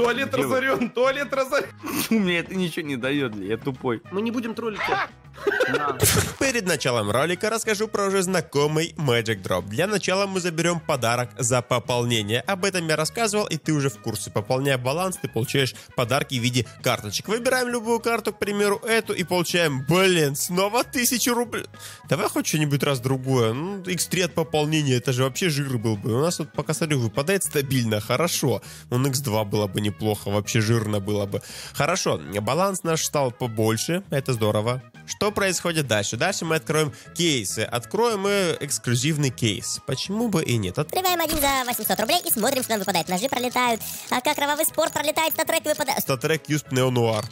Туалет разорен, туалет разорен. Мне это ничего не дает, я тупой. Мы не будем троллить. Перед началом ролика расскажу про уже знакомый Magic Drop. Для начала мы заберем подарок за пополнение. Об этом я рассказывал, и ты уже в курсе. Пополняя баланс, ты получаешь подарки в виде карточек. Выбираем любую карту, к примеру, эту, и получаем, блин, снова 1000 рублей. Давай хоть что-нибудь раз другое. Ну, x3 от пополнения, это же вообще жир был бы. У нас вот, пока смотрю, выпадает стабильно, хорошо. Ну, x2 было бы неплохо, вообще жирно было бы. Хорошо, баланс наш стал побольше, это здорово. Что происходит дальше? Дальше мы откроем кейсы. Откроем мы эксклюзивный кейс. Почему бы и нет? Открываем один за 800 рублей и смотрим, что нам выпадает. Ножи пролетают. А как кровавый спорт пролетает, Statrek выпадает. Statrek Yusp Neonuar.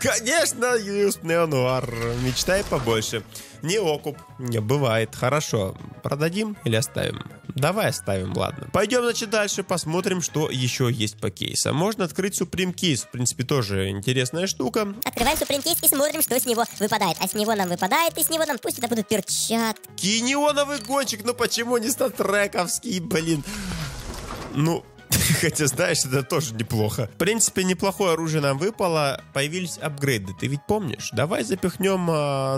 Конечно, Yusp Neonuar. Мечтай побольше. Не окуп. Не, бывает. Хорошо. Продадим или оставим? Давай оставим, ладно. Пойдем, значит, дальше. Посмотрим, что еще есть по кейсам. Можно открыть Supreme Case. В принципе, тоже интересная штука. Открываем Supreme Case и смотрим, что с него выпадает. А с него нам выпадает, и с него нам пусть это будут перчатки. Неоновый гонщик, ну почему не статрековский, блин? Ну... Хотя, знаешь, это тоже неплохо. В принципе, неплохое оружие нам выпало. Появились апгрейды, ты ведь помнишь? Давай запихнем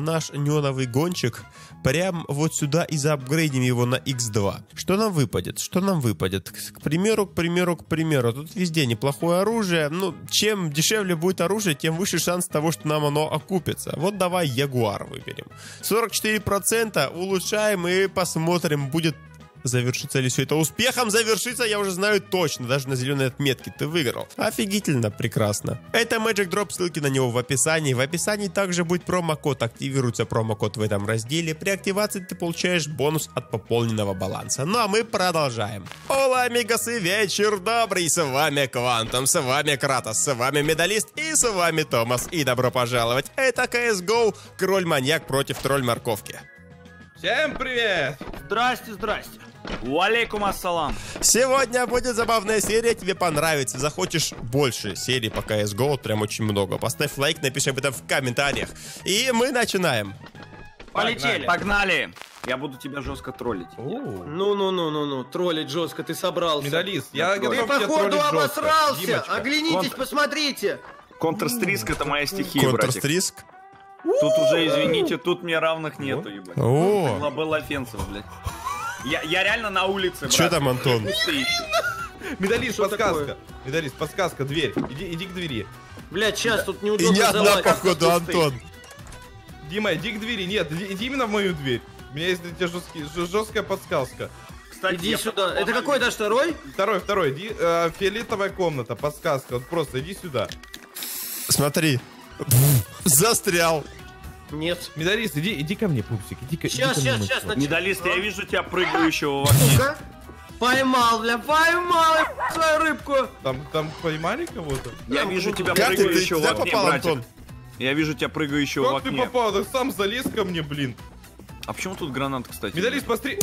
наш неоновый гонщик прям вот сюда и заапгрейдим его на x2. Что нам выпадет? Что нам выпадет? К примеру, тут везде неплохое оружие. Ну, чем дешевле будет оружие, тем выше шанс того, что нам оно окупится. Вот давай Jaguar выберем. 44% улучшаем и посмотрим, будет... Завершится ли все это успехом? Завершится, я уже знаю точно. Даже на зеленой отметке ты выиграл. Офигительно, прекрасно. Это Magic Drop, ссылки на него в описании. В описании также будет промокод. Активируется промокод в этом разделе. При активации ты получаешь бонус от пополненного баланса. Ну а мы продолжаем. Ола, амигасы, вечер добрый. С вами Quantum, с вами Кратос, с вами Медалист и с вами Томас. И добро пожаловать. Это CS:GO, Кроль Маньяк против Троль Морковки. Всем привет! Здрасте, здрасте. Уалейкум ассалам. Сегодня будет забавная серия, тебе понравится. Захочешь больше серий по CSGO, прям очень много. Поставь лайк, напиши об этом в комментариях. И мы начинаем. Полетели. Погнали. Я буду тебя жестко троллить. Ну-ну-ну-ну-ну, троллить жестко, ты собрался. Медалист, я готов тебя троллить жестко. Ты, походу, обосрался. Димочка. Оглянитесь, посмотрите. Counter-Strike — это моя стихия, братик. Counter-Strike? Тут уже, извините, тут мне равных нету, ебать. Это был офенсив, блядь. Я реально на улице, брат. Чё там, Антон? Медалист, подсказка. Медалист, подсказка, дверь. Иди к двери. Блядь, сейчас тут неудобно. И не одна, походу, Антон. Дима, иди к двери. Нет, иди именно в мою дверь. У меня есть для тебя жесткая подсказка. Кстати, иди сюда. Это какой этаж, второй? Второй. Иди, фиолетовая комната, подсказка. Вот просто иди сюда. Смотри. Застрял. Нет. Медалист, иди ко мне, пупсик. Сейчас. Медалист, я вижу тебя прыгающего в окне. Поймал, бля, поймал свою рыбку. Там поймали кого-то? Я вижу тебя прыгающего в окне, братик. Я вижу тебя прыгающего в окне. Как ты попал? Ты сам залез ко мне, блин. А почему тут гранат, кстати? Медалист, быстрее.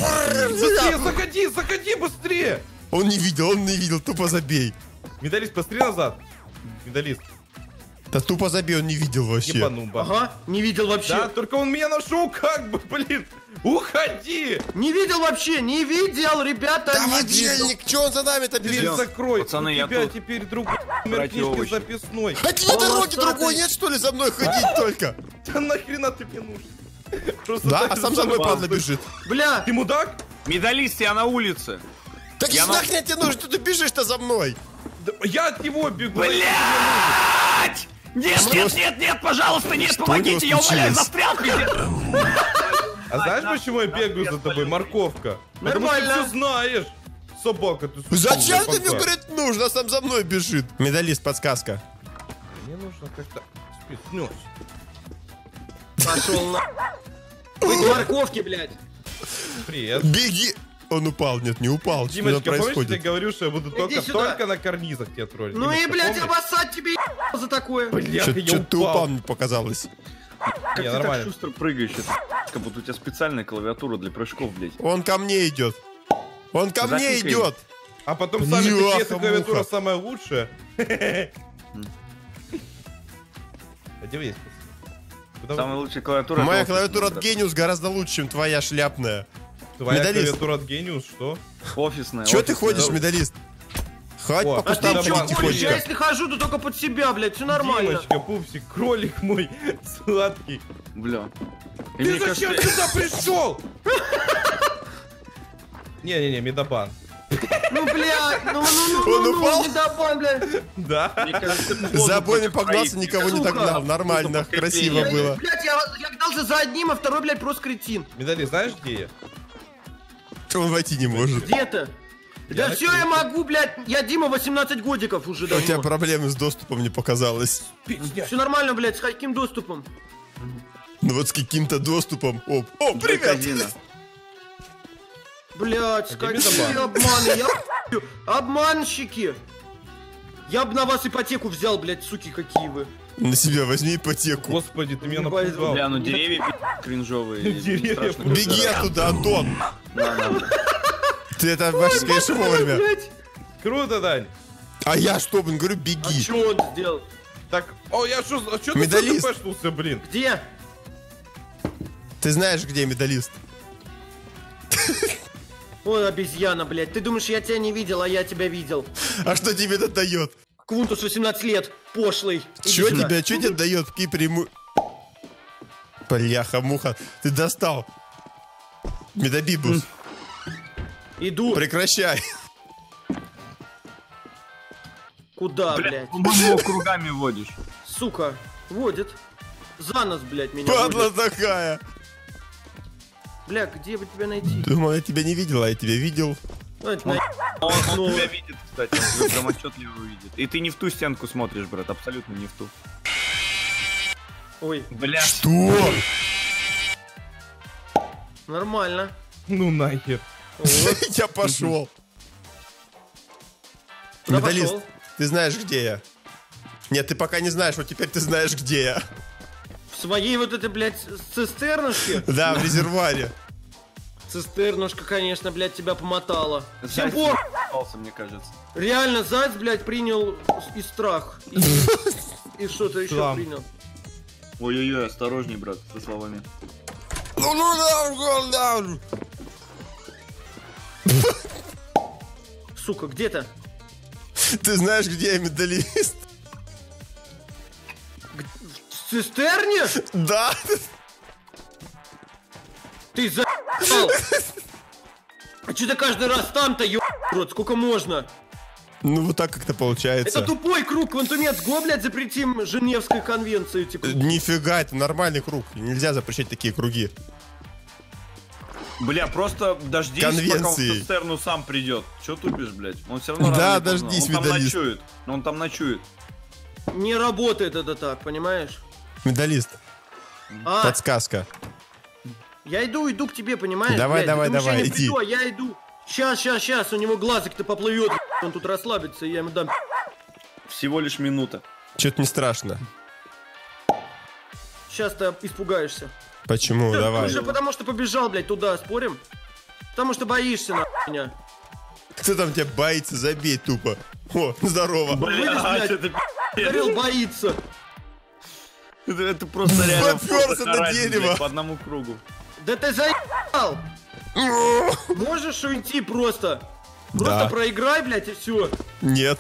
Заходи, быстрее. Он не видел, тупо забей. Медалист, быстрее назад. Медалист. Да тупо забей, он не видел вообще. Ага, не видел вообще. Да, только он меня нашел, как бы, блин. Уходи! Не видел, ребята, да не видел. Чё он за нами-то бежит? Дверь закрой, пацаны, у тебя теперь другой номер книжки записной. А тебе дороги другой нет, что ли, за мной ходить только? Да нахрена ты мне нужен? Просто да, а сам за мной, падла, бежит. Бля, ты мудак? Медалист, я на улице. Так и нахрена тебе нужен, что ты бежишь-то за мной? Я от него бегу. Блядь! Нет, пожалуйста, нет, помогите, я умоляю, застрял. А знаешь, почему я бегаю за тобой, морковка? Нормально. Потому что ты знаешь, собака. Зачем ты мне, говорит, нужно, сам за мной бежит. Медалист, подсказка. Мне нужно как-то спихнуть. Пошел на... морковки, блядь. Привет. Беги. Он упал, нет, не упал. Димочка, помнишь, я говорю, что я буду только на карнизах тебя троллить? Ну и, блядь, обоссать тебе за такое. Блядь, я упал. Ты упал, мне показалось. Как ты так шустро прыгаешь? Как будто у тебя специальная клавиатура для прыжков, блядь. Он ко мне идет. А потом сами такие, эта клавиатура самая лучшая. А где есть? Самая лучшая клавиатура. Моя клавиатура от Genius гораздо лучше, чем твоя шляпная. Твоя клавиатура от Genius, что? Офисная. Чё ты ходишь, медалист? Хать по кустам потихонечку. Я если хожу, то только под себя, блядь, все нормально. Девочка, пупсик, кролик мой сладкий. Бля. Ты зачем сюда пришел? Не-не-не, медобан. Ну, бля, ну, упал? Медобан, бля. Да. За обоими погнался, никого не догнал. Нормально, красиво было. Блядь, я гнался за одним, а второй, блядь, просто кретин. Медалист, знаешь, где я? Он войти не может. Где-то. Да все я могу, блядь, я Дима 18 годиков уже давно. У тебя проблемы с доступом не показалось. Все нормально, блядь, с каким доступом? Ну вот с каким-то доступом. Оп. О, привет! Блядь, какие обманы, обманщики! Я бы на вас ипотеку взял, блядь, суки какие вы. На себя возьми ипотеку. Господи, ты меня напугал. Бля, ну деревья кринжовые. Беги оттуда, Антон! Ты это вообще скажешь вовремя. Круто, Дань. А я что, блин, говорю, беги. А что он сделал? Так, о, я что, а что ты пошнулся, блин? Где? Ты знаешь, где медалист? Ой, обезьяна, блядь. Ты думаешь, я тебя не видел, а я тебя видел. А что тебе это дает? Квунтус 18 лет, пошлый. Чё тебя, что тебе дает? Киприму... Бляха-муха, ты достал. Медобибус. Иду. Прекращай. Куда, блядь? Бумагу кругами водишь. Сука, водит. За нас, блядь, меня. Падла такая. Бля, где бы тебя найти? Думал, я тебя не видел, а я тебя видел. Он тебя видит, кстати. Он прям отчетливо видит. И ты не в ту стенку смотришь, брат. Абсолютно не в ту. Ой. Бля. Что? Нормально. Ну нахер. Я пошел. Медалист, ты знаешь, где я? Нет, ты пока не знаешь, вот теперь ты знаешь, где я. В своей вот этой, блядь, цистернушке? Да, в резервуаре. Цистернушка, конечно, блядь, тебя помотала. Всем пор... мне кажется. Реально, заяц, блядь, принял и страх. И что-то еще принял. Ой-ой-ой, осторожней, брат, со словами. Сука, где-то. Ты знаешь, где я, медалист? В цистерне? Да. Ты за***л. А что ты каждый раз там-то, еб***ь, сколько можно? Ну вот так как-то получается. Это тупой круг, Quantum Games, блядь, запретим Женевской конвенции, типа. Нифига, это нормальный круг, нельзя запрещать такие круги. Бля, просто дождись, пока он в цистерну сам придет. Че тупишь, блядь? Он все равно... Да, дождись, медалист. Он там ночует. Не работает это так, понимаешь? Медалист. А? Подсказка. Я иду к тебе, понимаешь? Давай, иди. Я иду. Сейчас, у него глазик-то поплывет. Он тут расслабится, и я ему дам. Всего лишь минута. Че-то не страшно. Сейчас ты испугаешься. Почему? Ты, давай. Уже потому что побежал, блядь, туда, спорим? Потому что боишься, на меня. Кто там тебя боится? Забей тупо. О, здорово. Блядь, это пи***. Боится. Это просто реально. Попёрся на дерево. По одному кругу. Да ты заебал. Можешь уйти просто. Просто проиграй, блядь, и все. Нет.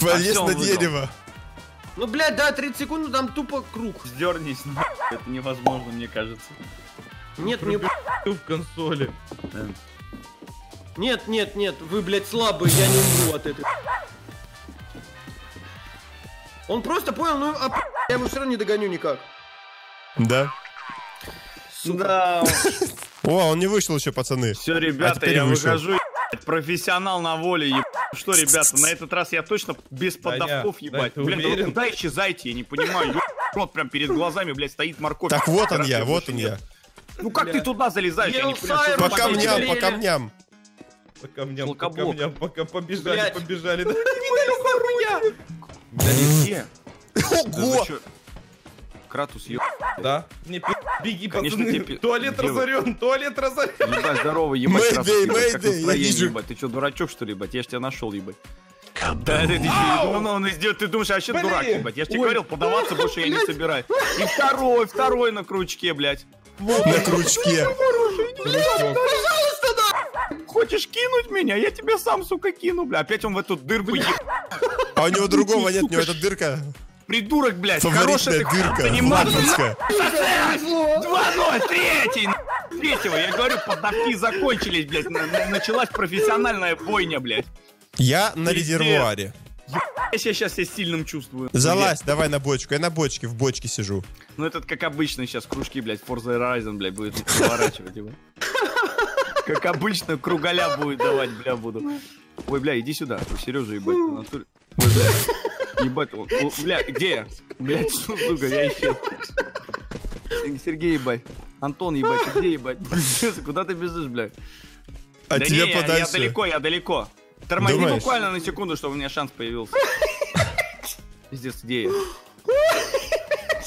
Полез на дерево. Ну, блядь, да, 30 секунд, но там тупо круг. Сдернись, ну, это невозможно, мне кажется. Нет, не в консоли. Нет, вы, блядь, слабые, я не умру от этого. Он просто понял, ну, я его все равно не догоню никак. Да. Сюда. О, он не вышел еще, пацаны. Все, ребята, я выхожу. Профессионал на воле, еб... Что, ребята, на этот раз я точно без поддавков, ебать. Блин, уверен? Куда исчезаете, я не понимаю. Вот прям перед глазами, блядь, стоит морковь. Так вот он я, вот он я. Ну как ты туда залезаешь? Я не понимаю. По камням, по камням. По камням, пока побежали. Да ого! Кратос, еб... Да? Не пи***, беги, пацаны. Туалет разорен. Ебать, здорово, ебать, Кратос, ебать, как настроение, ебать. Ты что, дурачок, что ли, ебать? Я ж тебя нашел, ебать. Да, ты думаешь, я вообще дурак, ебать. Я ж тебе говорил, подаваться больше я не собираюсь. И второй на крючке, блядь. На крючке. Пожалуйста, да! Хоть хочешь кинуть меня? Я тебя сам, сука, кину, бля. Опять он в эту дырку ебал. А у него другого нет, у него эта дырка. Придурок, блядь, хорошая дырка. 2-0, третьего, я говорю, поддавки закончились, блядь. Началась профессиональная бойня, блядь. Я на резервуаре. Я сейчас себя сильным чувствую. Залазь, давай на бочку. Я на бочке, в бочке сижу. Ну этот, как обычно, сейчас кружки, блядь, Forza Horizon, блядь, будет поворачивать его. Как обычно, круголя будет давать, бля, буду. Ой, бля, иди сюда. Сережа, ебать, натуре. Ой, бля, ебать, он. Бля, где я? Блядь, сука, я исчез. Сергей, ебать. Антон, ебать, где, ебать? Куда ты бежишь, блядь? А да тебе не, подальше. Я далеко, я далеко. Тормози буквально на секунду, чтобы у меня шанс появился. Пиздец, где я?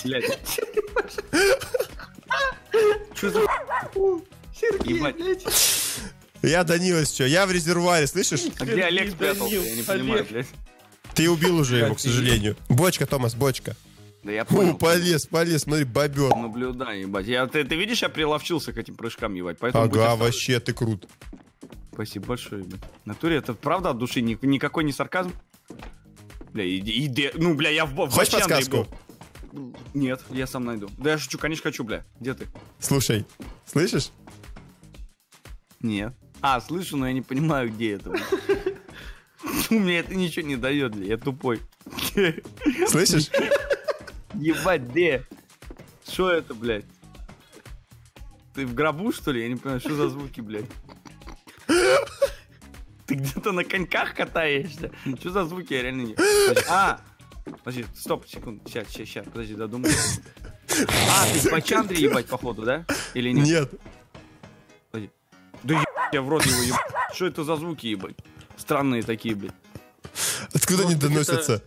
Блядь. Чё за... Сергей, ебать. Блядь. Я Данила, чё? Я в резервуаре, слышишь? А где Олег спрятался? Я не понимаю, блядь. Ты убил уже его, к сожалению. Бочка, Томас, бочка. Да я понял. Фу, полез, полез, смотри, бобер. Наблюдай, ебать. Ты видишь, я приловчился к этим прыжкам, ебать. Поэтому ага, вообще, ты крут. Спасибо большое, блядь. В натуре это правда от души, никакой не сарказм? Бля, иди, ну, бля, я в... Хочешь подсказку? Нет, я сам найду. Да я шучу, конечно, хочу, бля. Где ты? Слушай, слышишь? Нет. А, слышу, но я не понимаю, где это. Мне это ничего не дает, бля, я тупой. Слышишь? Ебать, где? Что это, блядь? Ты в гробу, что ли? Я не понимаю, что за звуки, блядь? Ты где-то на коньках катаешься? Что за звуки? Я реально не... А! Подожди, стоп, секунду. Сейчас, подожди, додумай. А, ты по Чандре ебать, походу, да? Или нет? Нет. Подожди. Да ебать, я в рот его ебать. Что это за звуки, ебать? Странные такие, блядь. Откуда они доносятся?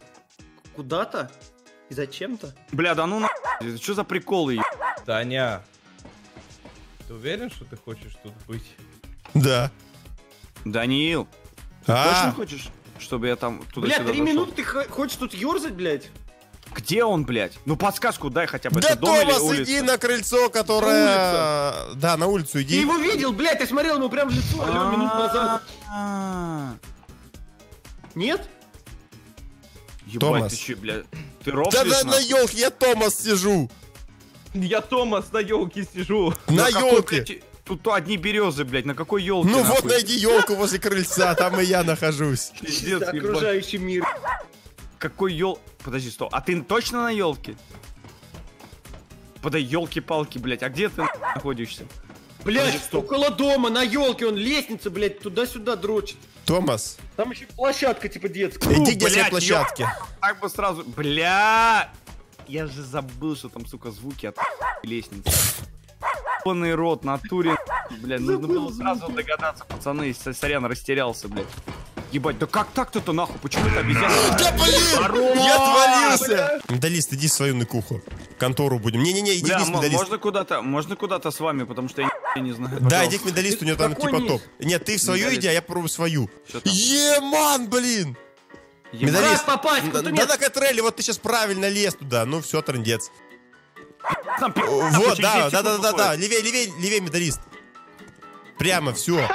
Куда-то? И зачем-то? Бля, да ну нахуй, что за приколы, ебать? Таня, ты уверен, что ты хочешь тут быть? Да. Даниил, ты точно хочешь, чтобы я там туда-сюда? Бля, 3 минуты ты хочешь тут ерзать, блядь? Где он, блядь? Ну подсказку дай хотя бы. Да, Томас, иди на крыльцо, которое... Да, на улицу иди. Ты его видел, блядь, ты смотрел ему прям в лицо минут назад. Нет? Ебать, ты че, блядь, ты рофлишь? Да на елке, я Томас сижу. Я Томас на елке сижу. На елке. Тут одни березы, блядь, на какой елке? Ну вот найди елку возле крыльца, там и я нахожусь. Пиздец, окружающий мир. Какой ел... Подожди, стоп, а ты точно на елке? Подай елки-палки, блядь, а где ты находишься? Блядь, около дома, на елке, он лестница, блядь, туда-сюда дрочит. Томас. Там еще площадка, типа детская. Иди к детской площадке. Так бы сразу... Бля, я же забыл, что там, сука, звуки от лестницы. Ебаный рот, натуре, блядь, нужно было сразу догадаться, пацаны, сорян, растерялся, блядь. Ебать, да как так-то нахуй, почему это обезьяна? Да блин, я отвалился! Медалист, иди в свою ныкуху, контору будем. Не-не-не, иди к медалисту. Можно куда-то с вами, потому что я не знаю. Да, иди к медалисту, у него там типа топ. Нет, ты в свою иди, а я попробую свою. Еман, блин! Медалист, да так отрели, вот ты сейчас правильно лез туда, ну все, трындец. Вот, да, левее, медалист. Прямо, все.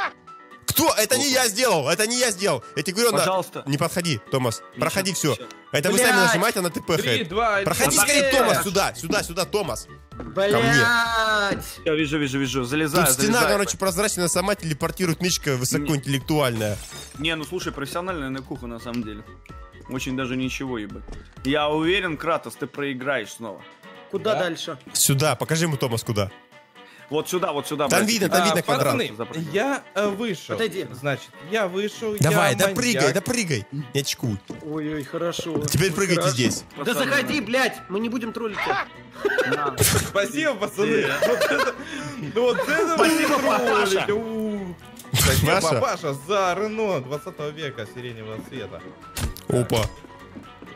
Кто? Это не я сделал, Я тебе говорю, пожалуйста. Не подходи, Томас, проходи все. Это вы сами нажимаете, она ТП. Проходи скорее, Томас, сюда, Томас. Блядь. Я вижу, залезаю. Тут стена, короче, прозрачная, сама телепортирует Мишка высокоинтеллектуальная. Не, ну слушай, профессиональная на кухне на самом деле. Очень даже ничего, ебать. Я уверен, Кратос, ты проиграешь снова. Куда дальше? Сюда, покажи ему, Томас, куда. Вот сюда. Там видно квадрат. Пацаны, я вышел. Отойди. Значит, я вышел. Давай, да прыгай. Не очкуй. Ой-ой, хорошо. Теперь очень прыгайте хорошо. Здесь. Пацаны, да заходи, блядь, мы не будем троллить. Спасибо, пацаны. Вот это троллить. Спасибо, папаша, за Рено 20 века сиреневого цвета. Опа.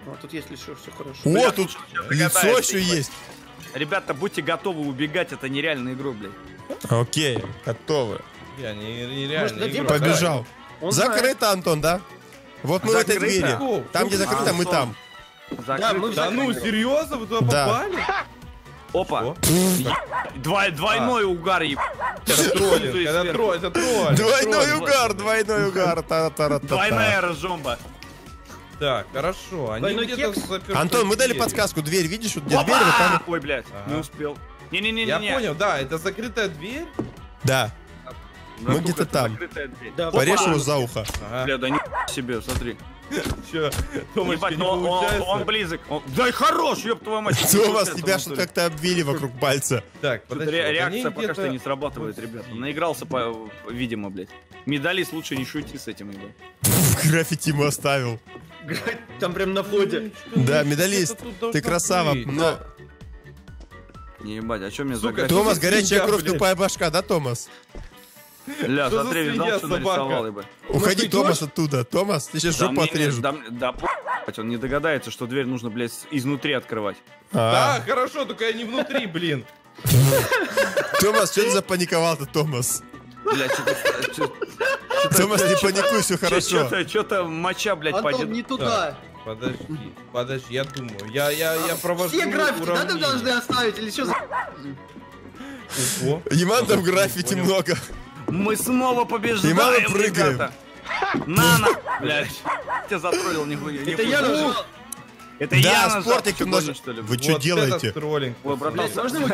А тут есть лицо, все хорошо. О, бля, тут лицо еще есть. Ребята, будьте готовы убегать, это нереальная игра, блядь. Окей, готовы. Я нереальная игра. Побежал. Да. Закрыто, знает. Антон, да? Вот мы закрыто. В этой двери. Там, где закрыто, мы там. Закрыто. Да, мы ну, серьезно? Вы туда попали? Опа. Двойной угар, еб... Это тролль, это тролль. Двойной угар, двойной угар. Двойная разжомба. Так, хорошо. Они где-то заперты. Антон, мы дали подсказку. Дверь, видишь? Вот где дверь, вот там... Ой, блядь, не успел. Не-не-не. Я понял, да, это закрытая дверь. Да. Мы где-то там. Порежь его за ухо. Бля, да не себе, смотри. Че, Томочка, не получается? Он близок. Дай хорош, ёб твою мать. Что у вас, тебя что-то как-то обвили вокруг пальца. Так, подожди. Реакция пока что не срабатывает, ребята. Наигрался, видимо, блядь. Медалист, лучше не шути с этим игрой. Граффити ему оставил. Там прям на входе. Да, Медалист, ты красава, но... Не ебать, а чё мне за граффити? Томас, горячая кровь, тупая башка, да, Томас? Ля, смотри, видал, что нарисовал, ебать. Уходи, Томас, оттуда. Томас, ты сейчас жопу отрежешь. Да, он не догадается, что дверь нужно, блядь, изнутри открывать. Да, хорошо, только я не внутри, блин. Томас, что ты запаниковал-то, Томас? Бля, что-то... Томас, не паникуй, все хорошо. Что-то моча, блядь, падет. Не туда. Подожди, подожди, я думаю. Я провожу уравнение. Все граффити, да, должны оставить, или что за... Иван, там граффити много. Мы снова побеждаем. И мало прыгаем. На-на, блядь. Тебя затроллил, нихуя. Это я нажал. Это я нажал. Да, спортик немножко. Вы что делаете?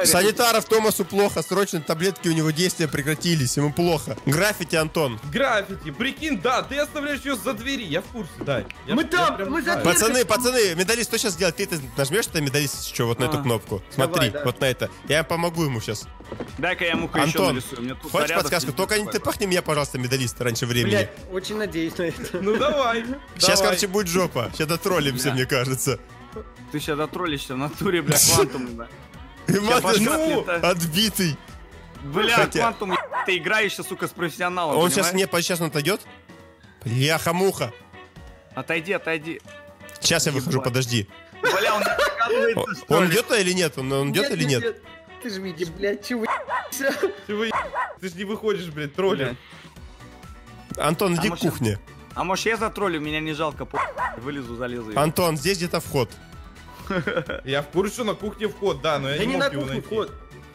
Санитаров Томасу плохо. Срочно таблетки у него действия прекратились. Ему плохо. Граффити, Антон. Граффити. Прикинь, да, ты оставляешь ее за двери. Я в курсе, да. Мы там, мы за дверью. Пацаны, пацаны, Медалист, что сейчас делать? Ты нажмешь, что Медалист еще вот на эту кнопку. Смотри, вот на это. Я помогу ему сейчас. Дай-ка я муха еще нарисую. Хочешь подсказку? Только не ты пахни меня, пожалуйста, Медалист, раньше времени. Блядь, очень надеюсь на это. Ну давай. Сейчас, короче, будет жопа. Сейчас дотроллимся, мне кажется. Ты сейчас дотроллишься на туре, бля, Quantum, да. Ну, отбитый. Бля, Quantum, ты играешься, сука, с профессионалом. Он сейчас, не, сейчас он отойдет. Бляха-муха. Отойди, отойди. Сейчас я выхожу, подожди. Бля, он доказывается, что ли. Он идет-то или нет? Он идет или нет? Ты же видишь, блядь, чего ты ж не выходишь, блядь, тролли. Антон, иди к кухне. А может я затроллю, меня не жалко, вылезу, залезу. Антон, здесь где-то вход. Я в курсе, что на кухне вход, да, но я не мог его найти.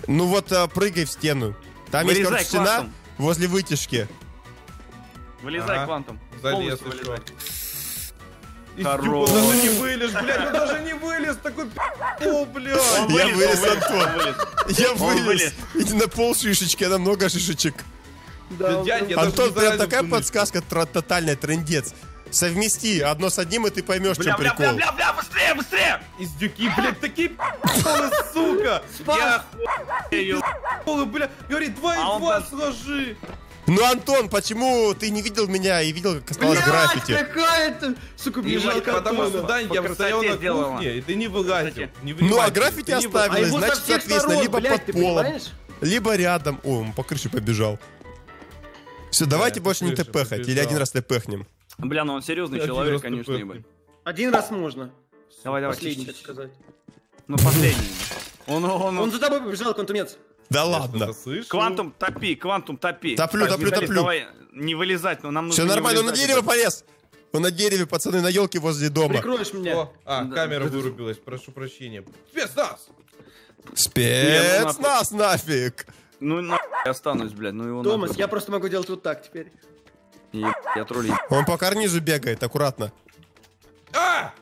Ну вот прыгай в стену. Там есть, короче, стена возле вытяжки. Вылезай, Quantum. Залез еще. Здорово. Даже не вылез, блядь, он даже не вылез, такой о, блядь. Я вылез, Антон. Я вылез. Иди на пол шишечки, а много шишечек. Антон, прям такая подсказка тотальная, трындец. Совмести одно с одним, и ты поймешь, что прикол. Бля, быстрее, быстрее! Издюки, блядь, такие п***лы, сука! Я п***лы, блядь, говорит, 2 и 2 сложи! Ну, Антон, почему ты не видел меня и видел, как осталось граффити? Блядь, какая-то... Сука, мне жалко Антона. Да, я стоял на кухне, и ты не вылазил. Ну, а граффити оставили, значит, соответственно, либо под полом, либо рядом. О, он по крыше побежал. Все, давайте больше не тпхать, или один раз тпхнем. Бля, ну он серьезный человек, конечно, ебать. Один раз можно. Давай, давай, последний. Ну, последний. Он за тобой побежал, Quantum. Да ладно. Quantum, топи, Quantum, топи. Топлю. Давай, не вылезать, но нам нужно. Все нормально, он на дерево полез. Он на дереве, пацаны, на елке возле дома. Прикроешь меня. А, камера вырубилась, прошу прощения. Спецназ! Спецназ нафиг! Ну нахуй я останусь, блядь, ну его Томас, надо, я просто могу делать вот так теперь. Ебать, я троллю. Он по карнизу бегает, аккуратно. А!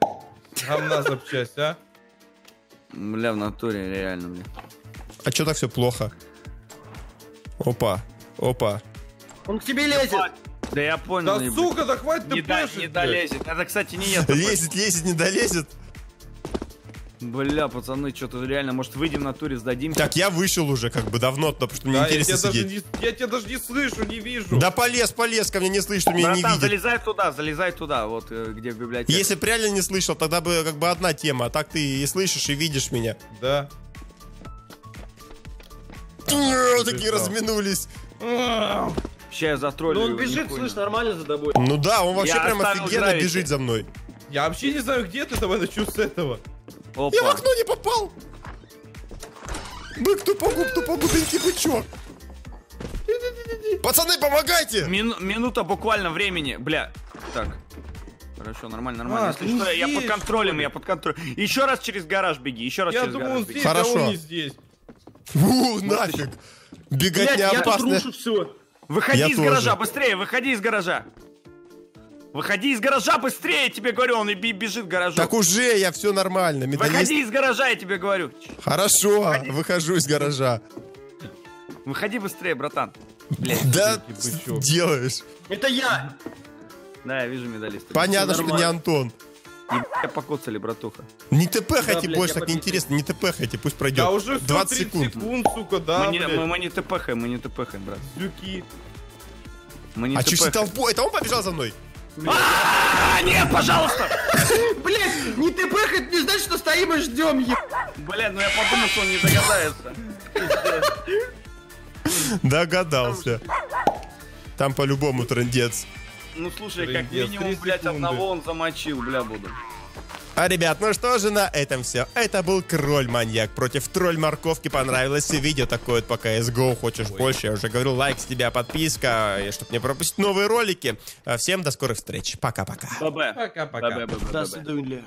Гамна запчасть, а? Бля, в натуре реально, бля. А чё так все плохо? Опа, опа. Он к тебе лезет. Да я понял. Да сука, да хватит, ты пешишь. Не долезет, это, кстати, не я. Лезет, не долезет. Бля, пацаны, что-то реально, может, выйдем на туре, сдадимся. Так, я вышел уже, как бы, давно, потому что мне интересно сидеть. Я тебя даже не слышу, не вижу. Да полез ко мне, не слышу, меня не видит. Залезай туда, вот, где библиотека. Если бы реально не слышал, тогда бы, как бы, одна тема, а так ты и слышишь, и видишь меня. Да. Такие разминулись. Сейчас я затроллю. Ну, он бежит, слышь, нормально за тобой. Ну да, он вообще прям офигенно бежит за мной. Я вообще не знаю, где ты, давай начну с этого. Опа. Я в окно не попал! Бык, тупогубенький бычок! Пацаны, помогайте! Минута буквально времени, бля. Так. Хорошо, нормально. Если что, я под контролем, Еще раз через гараж беги, еще раз через гараж беги. Хорошо. Нафиг! Беготня опасная. Я тут рушу все. Выходи из гаража, быстрее, выходи из гаража. Выходи из гаража, быстрее, тебе говорю, он и бежит в гаражу. Так уже, я все нормально. Медалист... Выходи из гаража, я тебе говорю. Хорошо, выходи. Выхожу из гаража. Выходи быстрее, братан. Блядь, да, ты делаешь. Это я. Да, я вижу медалиста. Понятно, что не Антон. Тебя покоцали, братуха. Не тпхайте, да, больше так неинтересно. Не тпхайте, пусть пройдет. Да уже 20 секунд, сука, да. Мы не тпхаем, брат. Дюки. А чё все толпой? Это он побежал за мной? Нет, пожалуйста! Блять, не тпхай, это не значит, что стоим и ждем. Блять, ну я подумал, что он не догадается. Догадался. Там по-любому трындец. Ну слушай, как минимум, блядь, одного он замочил, бля, буду. А, ребят, ну что же, на этом все. Это был Кроль Маньяк против Троль Морковки. Понравилось видео такое вот по CSGO. Хочешь больше, я уже говорю, лайк с тебя, подписка, чтобы не пропустить новые ролики. Всем до скорых встреч. Пока-пока. Пока-пока. До свидания.